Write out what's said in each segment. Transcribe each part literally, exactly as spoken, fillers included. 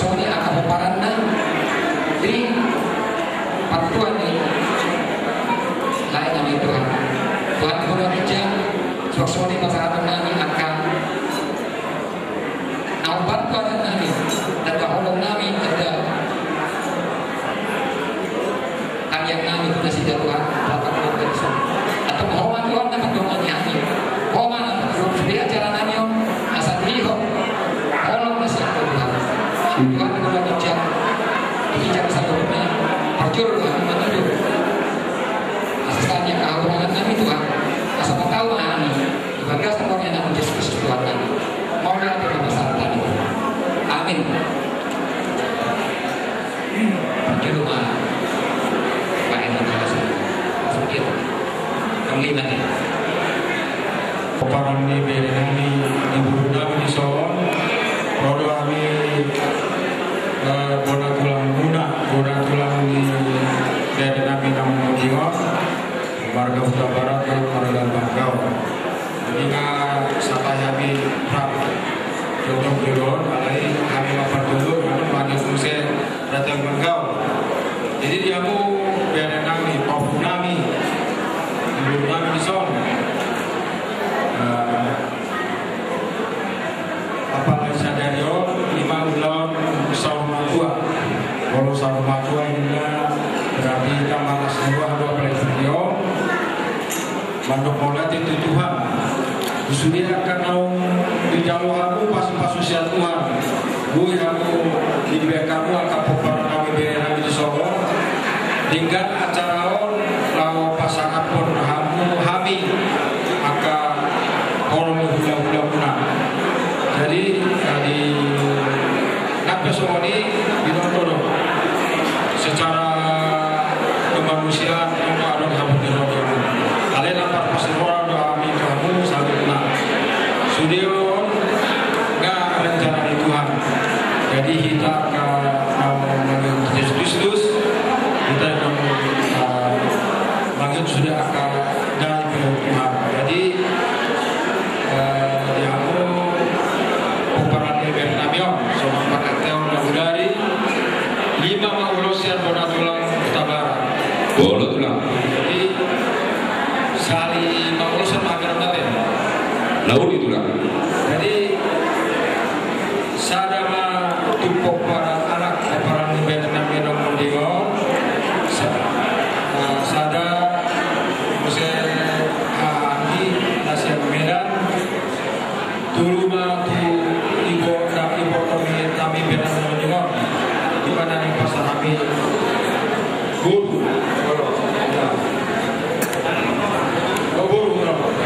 soni akabuparanna di patuan ni lain kami Tuhan Tuhan kuno kecil sok soni masyarakat kami akan awat pada kami dan kalau kami ada yang kami punya si Tuhan dapat mengenal atau mohon Tuhan dapat mengenal kami mohon supaya cara nanya asal dia mohon kasih Tuhan Tuhan kalau bijak bijak satu punya percur Tuhan menuju asalnya keagungan kami Tuhan asal tahu kami bagaimana semuanya dalam Yesus Tuhan kami mohon dalam besar kami amin percur Tuhan Kamila ni, paparan ni berang ni ibu muda ni soal, rodo kami bola tulang muda, bola tulang ni berang kami kamu jiwa, warga Huta Barat dan warga Banggau. Jika sapa kami rap, jodoh jodoh, alai kami makan dulu, kami makan musik datang Banggau. Jadi diamu berang kami, papu kami. Kami disor, apalagi sadario lima bulan sahur tua, kalau sahur tua hingga berarti kamar sebuah dua pelajariom, mandok molat itu Tuhan, justru akan tahu di jalur aku pas-pas usia Tuhan, buih aku di bawah kamu akan popor kami berada di sorong, hingga acara on lawa pasangan pun kami akan orang muda-muda punah. Jadi di nape semua ini dinodoh. Secara kemanusiaan itu ada kamu dinodoh. Kalian dapat pasti orang doa kami kamu satu punah. Sudion nggak rencana Tuhan. Jadi kita akan Kristus kita akan langit sudah akan laut itulah. Jadi sadama tumpuk para anak para nelayan kami dalam dior. Sadar musim hari nasihat medan turuma tu ibu kami ibu kami kami benar menjengok di mana di pasar kami guru. Thank you.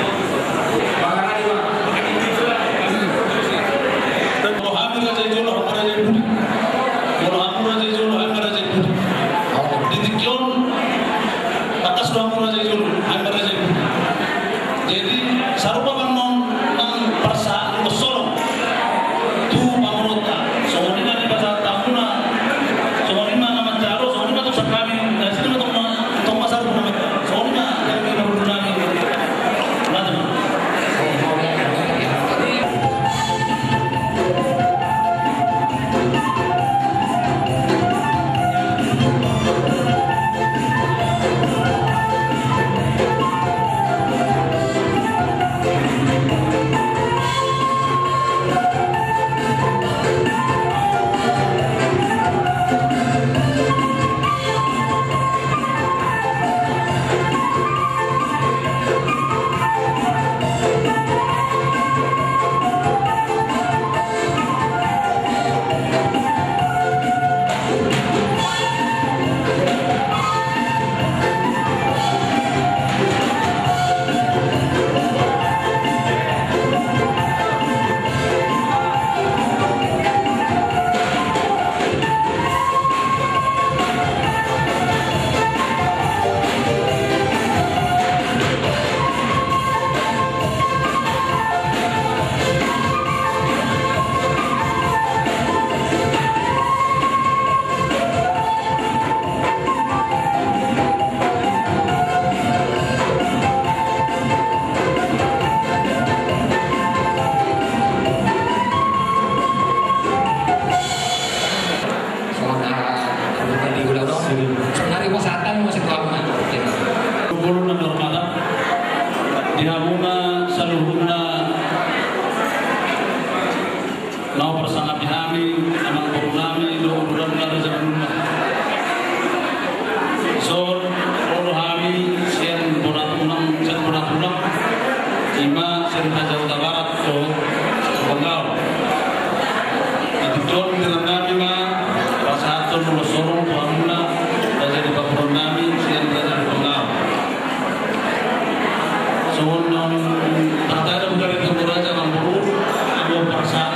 Now bersama kami, anak buah kami, doa berdoa bersama. So, orang kami siang berat pulang, siang berat pulang, lima siang jauh barat so Bengal. Itu jauh dengan kami mah, pasal tu mula sorong pamula, dari bapak kami siang dari Bengal. So, tak ada bukan itu berada dalam buruk, ada perasaan.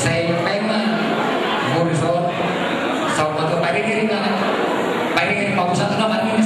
Saya memang berusaha, sahabat, saya ingin pakai diri, pakai diri, pakai satu nama ini.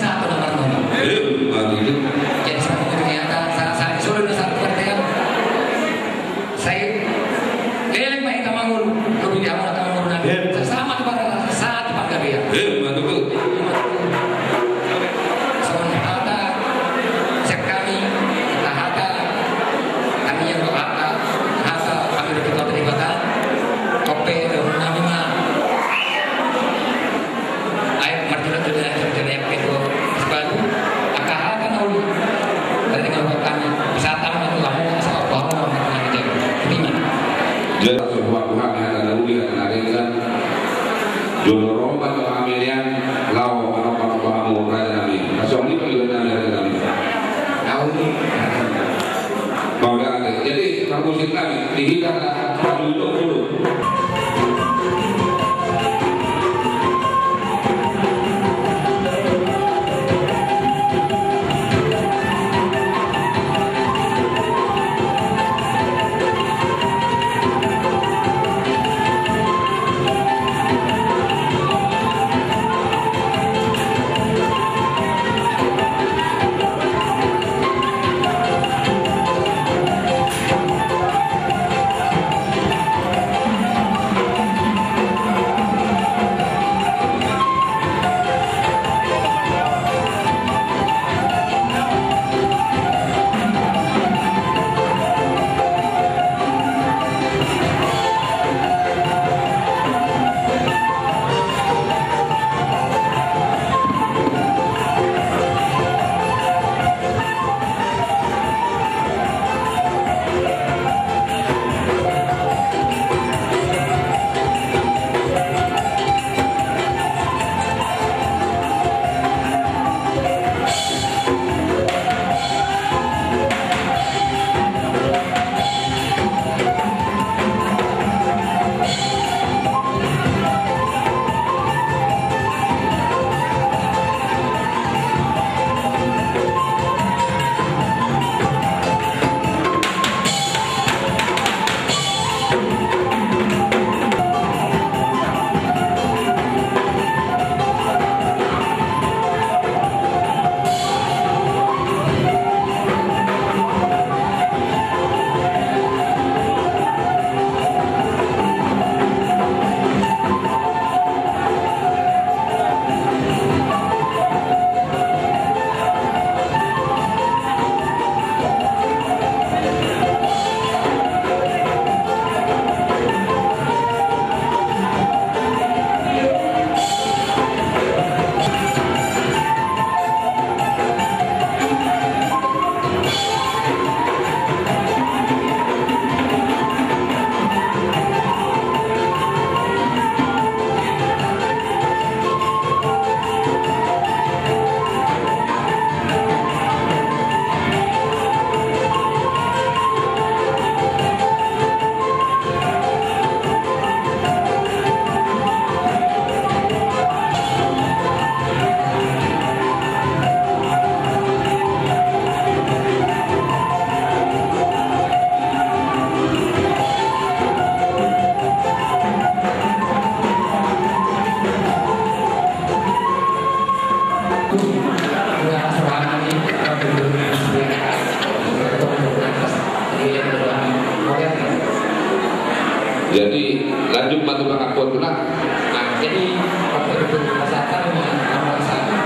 Jadi musik lagi dihidanglah dulu dulu. Jadi lanjut batu bangka kuat tulang. Nah ini waktu itu kesehatan dengan amal sana.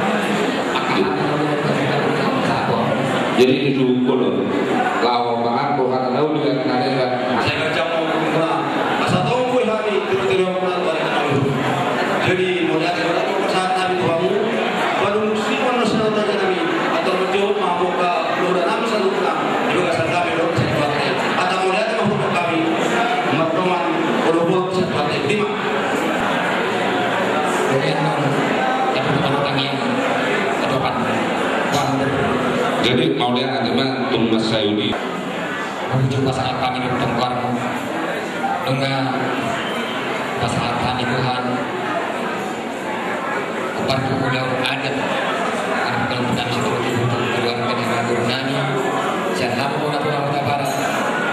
Akhirat namanya kesehatan dengan kesehatan. Jadi itu kolor. Kalau bangka bukan tahu dengan nanya. Saya baca mula. Masa tahu pun hari tidur mula tuan tahu. Jadi mula tuan tahu kesehatan kamu. Baru si manusia tanya kami atau menjawab mampu ke luar nama satu tulang. Juga serta belok sesuatu. Atau mula itu mampu kami. Mertuan. Berbuat sesuatu yang lima. Jadi mau dia agama Tumas Sayudi. Menuju pasangan kami di tengkar dengan pasangan kami Tuhan. Kupar kubulau adat. Kalau kita masuk di luar negara Brunei, jangan lupa untuk melakukan para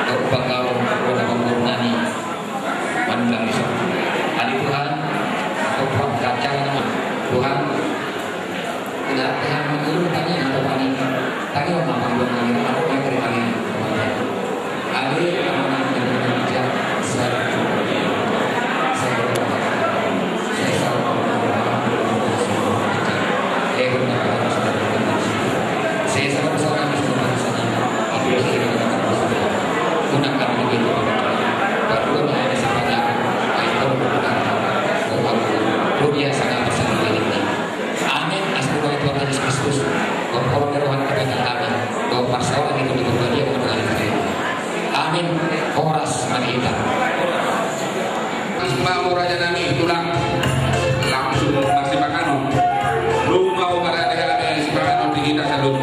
kebanggaan kepada Brunei. Dalam Islam, adik Tuhan, atau Tuhan kaca nama Tuhan, tidak Tuhan menurutnya atau panik, tapi orang mampu mengira atau yang terima adik amanah dan kerja saya saya saya selalu berdoa untuk semua kita, saya berdoa untuk kita, saya selalu berdoa untuk kita, aku berdoa untuk kita, gunakan begitu, berdoa dengan dia sangat bersama kita. Amin. Asma'ul Tuhan Yesus Kristus. Berkorban kerohan kepada kami. Bahwa persoalan itu dibuka dia kepada kita. Amin. Horas mari kita. Asma'ul Raja Nami tulang. Makikita sa loob.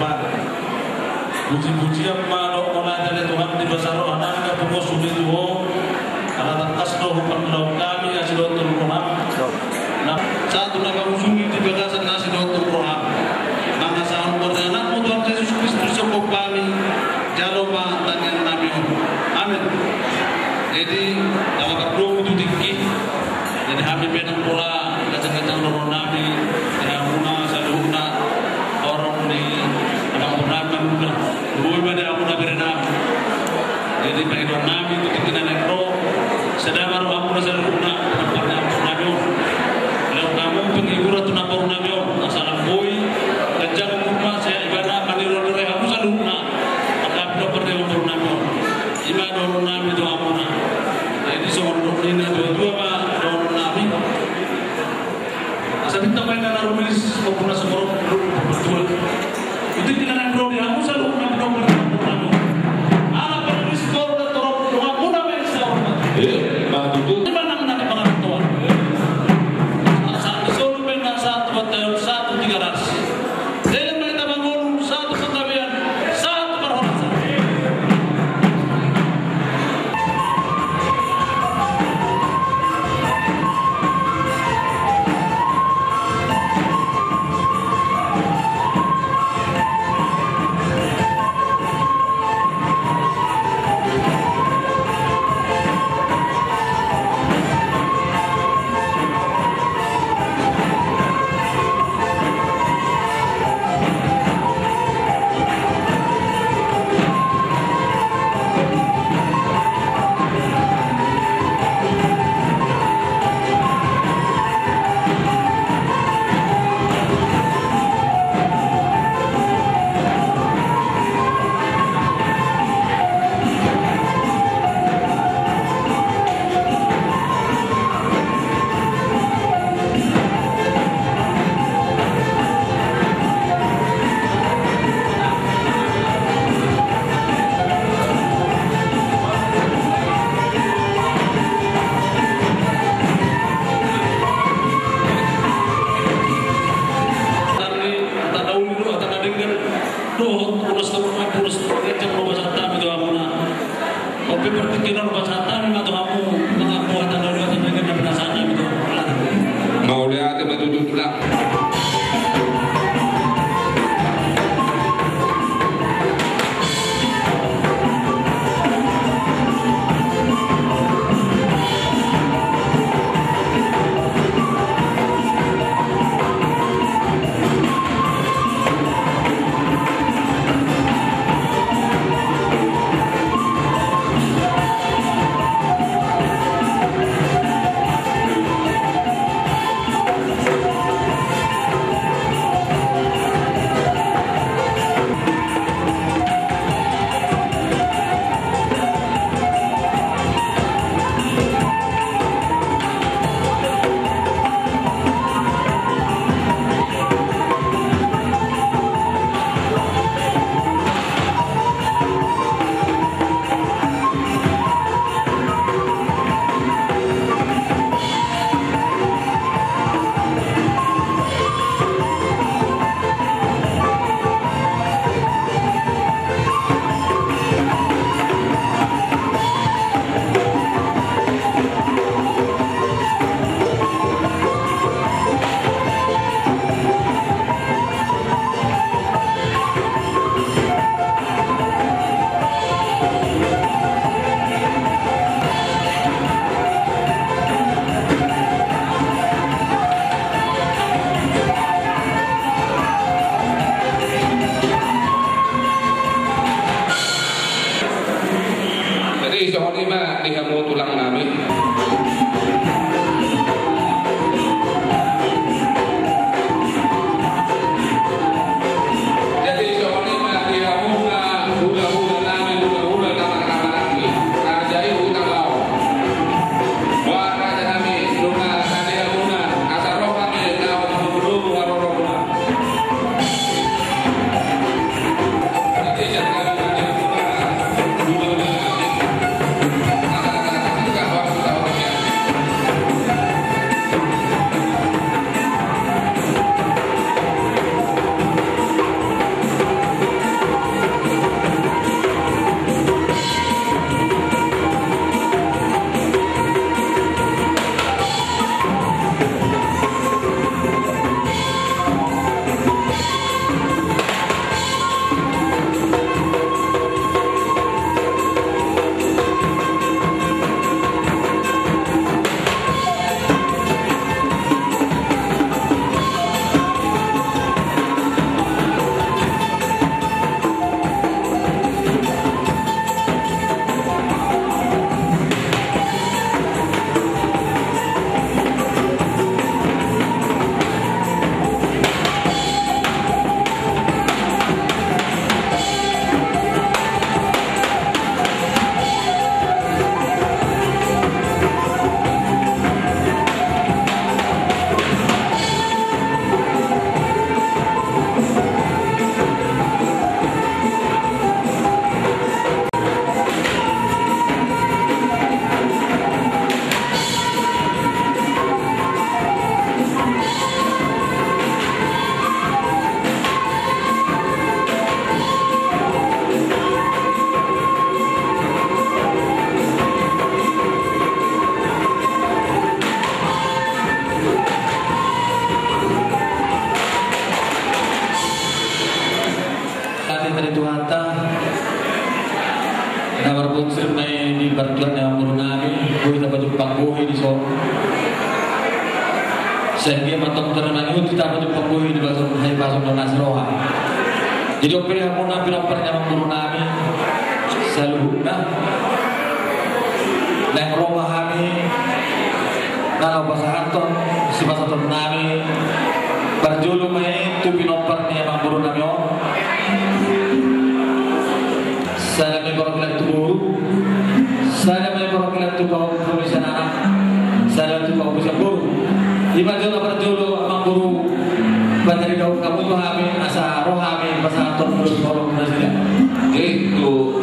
Padre. Puji-puji amalo mula dari Tuhan di Basaro anak ke punggung sulit Tuhan. Alat atas doh pendapat kami asidot terproham. Nah, saat tuan kamu sungguh di bekasan asidot terproham. Maka sahur beranak Tuhan Yesus Kristus sokong kami jalur pantangan Nabi. Amin. Jadi, awak perlu itu tinggi. Jadi, kami benar pula kacang-kacang doron Nabi. hari Tuhantan. Nah berpunsir me di bantuan yang murunani, gue tak baju pakuhi di so. Sehingga matok tenan itu tak baju pakuhi di basuh hari basuh donas roha. Jadi opini aku nabi lapar yang murunani selalu nak. Neng romahani, nang bahasa Anton, si bahasa Antonani. Berjuluk me tu binoper yang murunani om. Saya memperkenalkan tubuh, saya memperkenalkan tubuh perusahaan anak, saya tubuh perusahaan guru. Iba jodoh berjodoh abang guru, bandari dok kamu tu kami asa roh kami pasal tubuh orang Malaysia. Itu.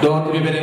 Don't be very